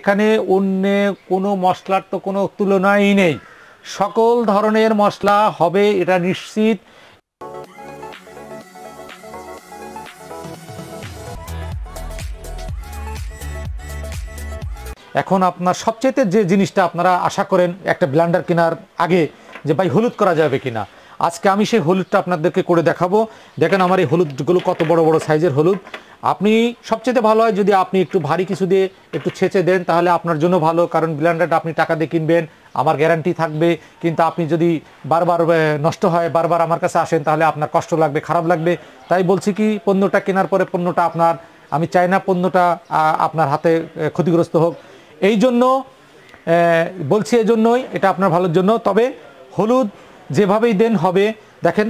এখানে অন্য কোনো মশলার তো কোনো তুলনাই নেই, সকল ধরনের মশলা হবে এটা নিশ্চিত। এখন আপনার সবচেয়ে যে জিনিসটা আপনারা আশা করেন একটা ব্লেন্ডার কেনার আগে যে ভাই হলুদ করা যাবে কিনা, আজকে আমি সেই হলুদটা আপনাদেরকে করে দেখাবো। দেখেন আমার এই হলুদগুলো কত বড় বড় সাইজের হলুদ। আপনি সবচেয়ে ভালো হয় যদি আপনি একটু ভারী কিছু দিয়ে একটু ছেঁচে দেন, তাহলে আপনার জন্য ভালো, কারণ ব্লেন্ডারটা আপনি টাকা দিয়ে কিনবেন, আমার গ্যারান্টি থাকবে। কিন্তু আপনি যদি বারবার নষ্ট হয়, বারবার আমার কাছে আসেন, তাহলে আপনার কষ্ট লাগবে, খারাপ লাগবে। তাই বলছি কি, পণ্যটা কেনার পরে পণ্যটা আপনার, আমি চাই না পণ্যটা আপনার হাতে ক্ষতিগ্রস্ত হোক, এই জন্য বলছি, এই জন্যই, এটা আপনার ভালোর জন্য। তবে হলুদ যেভাবেই দেন হবে। দেখেন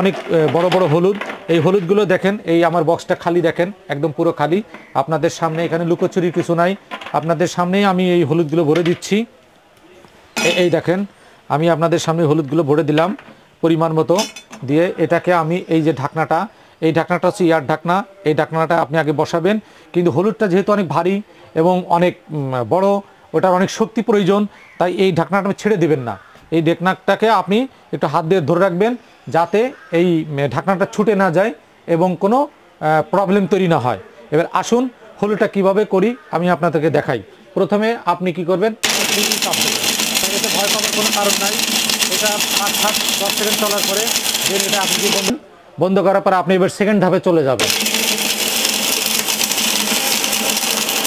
অনেক বড় বড় হলুদ, এই হলুদগুলো দেখেন, এই আমার বক্সটা খালি, দেখেন একদম পুরো খালি, আপনাদের সামনে এখানে লুকোচুরি কিছু নাই, আপনাদের সামনেই আমি এই হলুদগুলো ভরে দিচ্ছি। এই দেখেন আমি আপনাদের সামনে হলুদগুলো ভরে দিলাম পরিমাণ মতো দিয়ে। এটাকে আমি এই যে ঢাকনাটা, এই ঢাকনাটা হচ্ছে ইয়ার ঢাকনা, এই ঢাকনাটা আপনি আগে বসাবেন। কিন্তু হলুদটা যেহেতু অনেক ভারী এবং অনেক বড়, ওটার অনেক শক্তি প্রয়োজন, তাই এই ঢাকনাটা ছেড়ে দেবেন না, এই ঢাকনাটাকে আপনি একটু হাত দিয়ে ধরে রাখবেন যাতে এই ঢাকনাটা ছুটে না যায় এবং কোনো প্রবলেম তৈরি না হয়। এবার আসুন হলুদটা কিভাবে করি আমি আপনাদেরকে দেখাই। প্রথমে আপনি কি করবেন, এতে ভয় পাওয়ার কোনো কারণ নাই, এটা 5-10 সেকেন্ড চলার পরে এটা আপনি বন্ধ করার পর আপনি এবার সেকেন্ড ধাপে চলে যাবেন।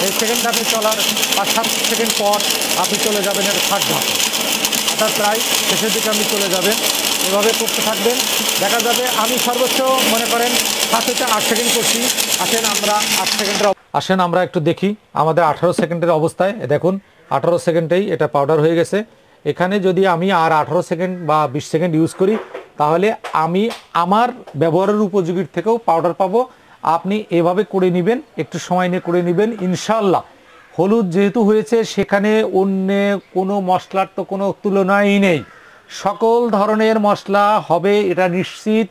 এই সেকেন্ড ধাপে চলার 5-7 সেকেন্ড পর আপনি চলে যাবেন এটা থার্ড ধাপে, অর্থাৎ প্রায় শেষের দিকে আপনি চলে যাবেন। এভাবে করতে থাকবেন, দেখা যাবে আমি সর্বোচ্চ মনে করেন 7-8 সেকেন্ড করছি। আসেন আমরা একটু দেখি আমাদের 18 সেকেন্ডের অবস্থায়। দেখুন 18 সেকেন্ডেই এটা পাউডার হয়ে গেছে। এখানে যদি আমি আর 18 সেকেন্ড বা 20 সেকেন্ড ইউজ করি, তাহলে আমি আমার ব্যবহারের উপযোগীর থেকেও পাউডার পাবো। আপনি এভাবে করে নেবেন, একটু সময় নিয়ে করে নেবেন, ইনশাল্লাহ। হলুদ যেহেতু হয়েছে, সেখানে অন্য কোনো মশলার তো কোনো তুলনাই নেই, সকল ধরনের মশলা হবে এটা নিশ্চিত।